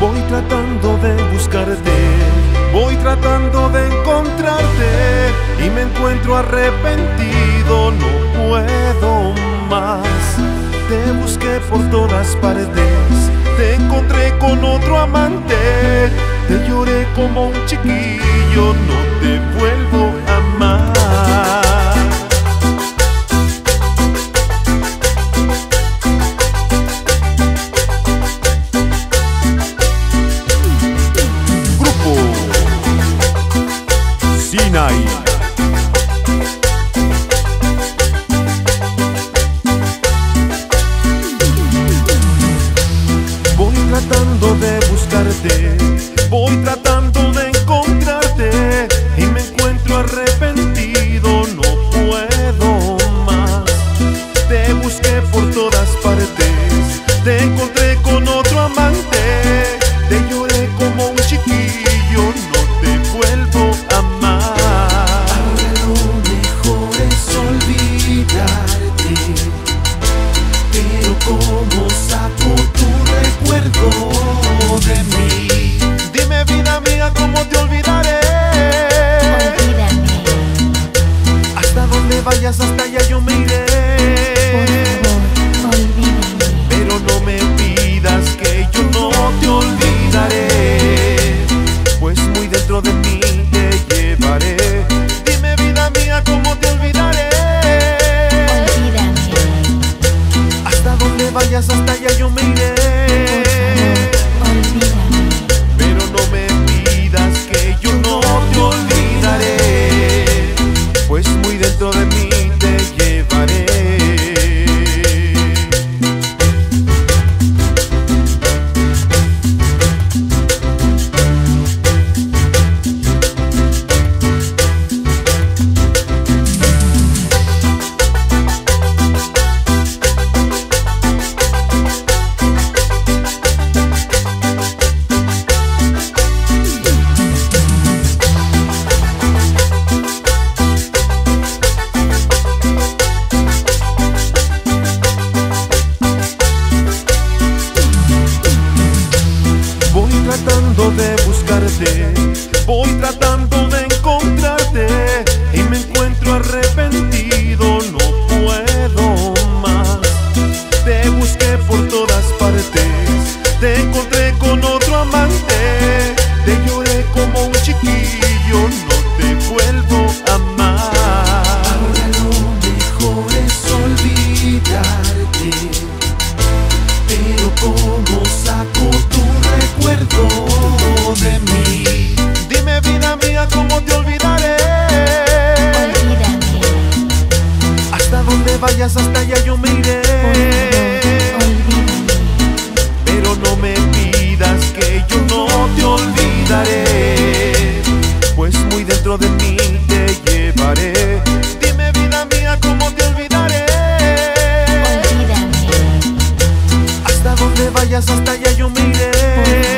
Voy tratando de buscarte, voy tratando de encontrarte y me encuentro arrepentido, no puedo más. Te busqué por todas partes, te encontré con otro amante, te lloré como un chiquillo, no te vuelvo a amar. Voy tratando de buscarte, voy tratando de encontrarte y me encuentro arrepentido, no puedo más. Te busqué por todas partes, te encontré con otro amante, te lloré como un chiquillo, no te vuelvo a amar. Pero ¿cómo saco tu recuerdo de mí? Dime, vida mía, ¿cómo te olvidaré? Olvídame. Hasta donde vayas, hasta allá yo me iré. Por favor, olvídame. Pero no me pidas que yo no te olvidaré, pues muy dentro de mí te llevaré. Dime, vida mía, ¿cómo te olvidaré? Vayas hasta allá yo me iré. Por favor, olvídame. Pero no me pidas que yo no te olvidaré, pues muy dentro de mí te llevaré. Tratando de buscarte, voy tratando de encontrarte y me encuentro arrepentido, no puedo más. Te busqué por todas partes, te encontré con otro amante, te lloré como un chiquillo, no te vuelvo a amar. Ahora lo mejor es olvidarte, pero ¿cómo saco tu recuerdo de mí? Dime, vida mía, ¿cómo te olvidaré? Olvídame. Hasta donde vayas, hasta allá yo me iré. Por favor, olvídame. Pero no me pidas que yo no te olvidaré, pues muy dentro de mí te llevaré. Dime, vida mía, ¿cómo te olvidaré? Olvídame. Hasta donde vayas, hasta allá yo me iré.